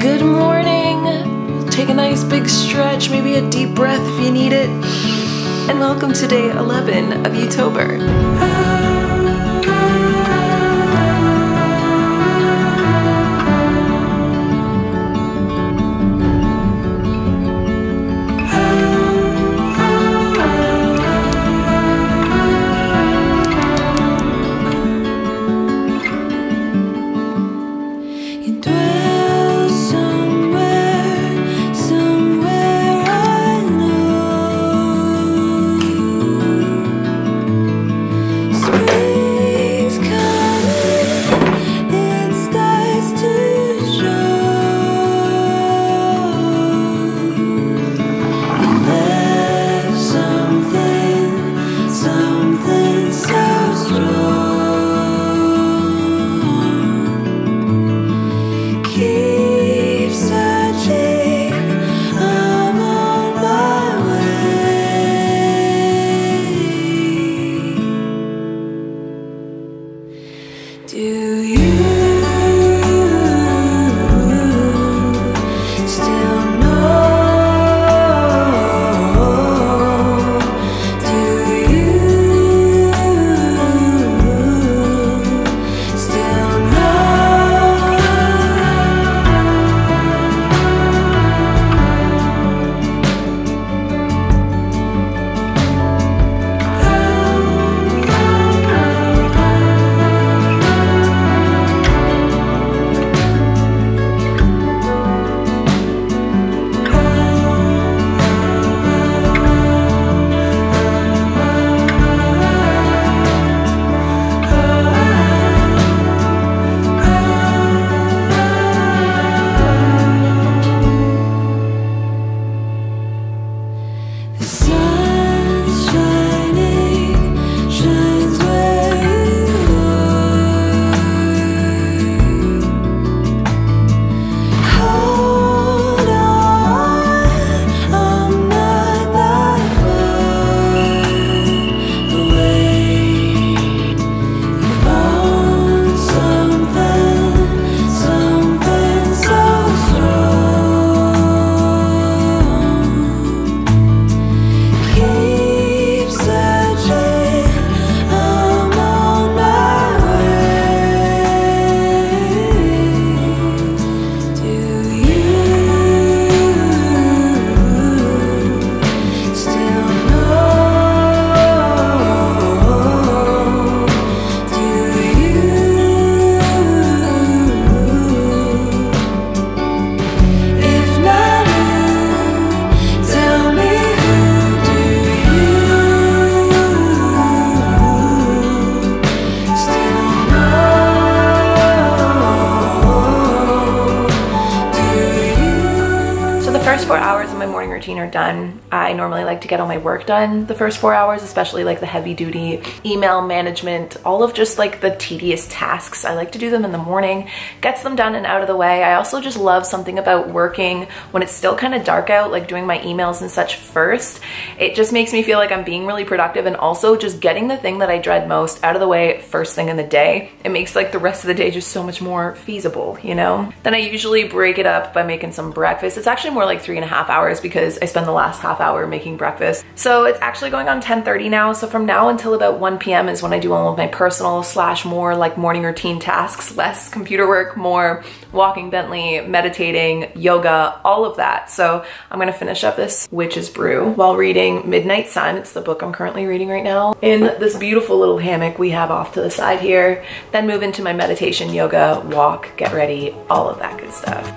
Good morning. Take a nice big stretch, maybe a deep breath if you need it. And welcome to day 11 of Youtober. First 4 hours of my morning routine are done. I normally like to get all my work done the first 4 hours, especially like the heavy duty email management, all of just like the tedious tasks. I like to do them in the morning, gets them done and out of the way. I also just love something about working when it's still kind of dark out, like doing my emails and such first. It just makes me feel like I'm being really productive and also just getting the thing that I dread most out of the way first thing in the day. It makes like the rest of the day just so much more feasible, you know? Then I usually break it up by making some breakfast. It's actually more like 3.5 hours because I spend the last half hour making breakfast. So it's actually going on 10:30 now. So from now until about 1 p.m. is when I do all of my personal slash more like morning routine tasks, less computer work, more walking Bentley, meditating, yoga, all of that. So I'm gonna finish up this Witch's Brew while reading Midnight Sun. It's the book I'm currently reading right now in this beautiful little hammock we have off to the side here. Then move into my meditation, yoga, walk, get ready, all of that good stuff.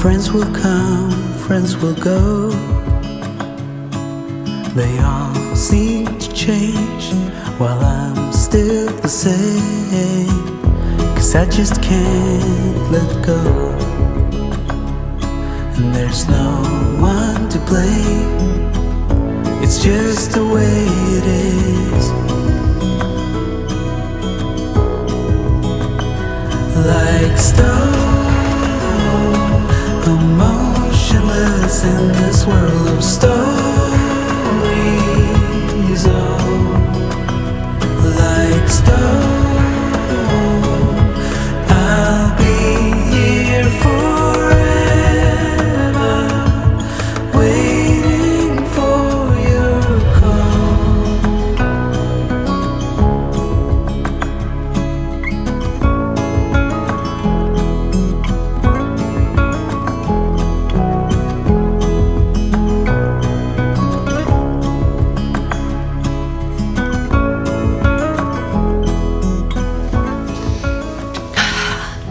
Friends will come, friends will go. They all seem to change while I'm still the same. 'Cause I just can't let go. And there's no one to blame. It's just just the way it is. Like stone, I'm motionless in this world of stories. Oh, like stone.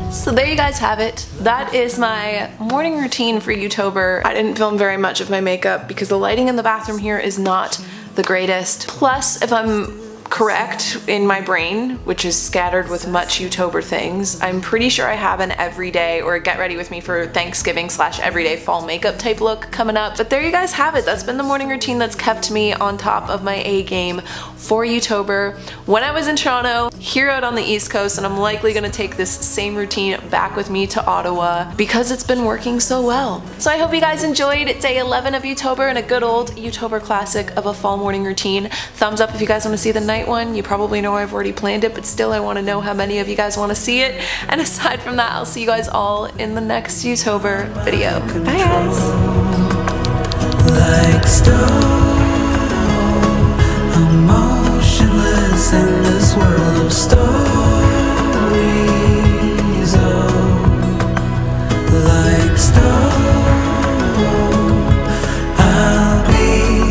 So there you guys have it. That is my morning routine for Youtober. I didn't film very much of my makeup because the lighting in the bathroom here is not the greatest. Plus, if I'm correct in my brain, which is scattered with much Youtober things, I'm pretty sure I have an everyday or get ready with me for Thanksgiving / everyday fall makeup type look coming up. But there you guys have it. That's been the morning routine that's kept me on top of my A game for Youtober. When I was in Toronto, here out on the East Coast, and I'm likely gonna take this same routine back with me to Ottawa because it's been working so well. So I hope you guys enjoyed day 11 of Youtober and a good old Youtober classic of a fall morning routine. Thumbs up if you guys wanna see the night one. You probably know I've already planned it, but still I want to know how many of you guys want to see it. And aside from that, I'll see you guys all in the next Youtober video. Bye guys!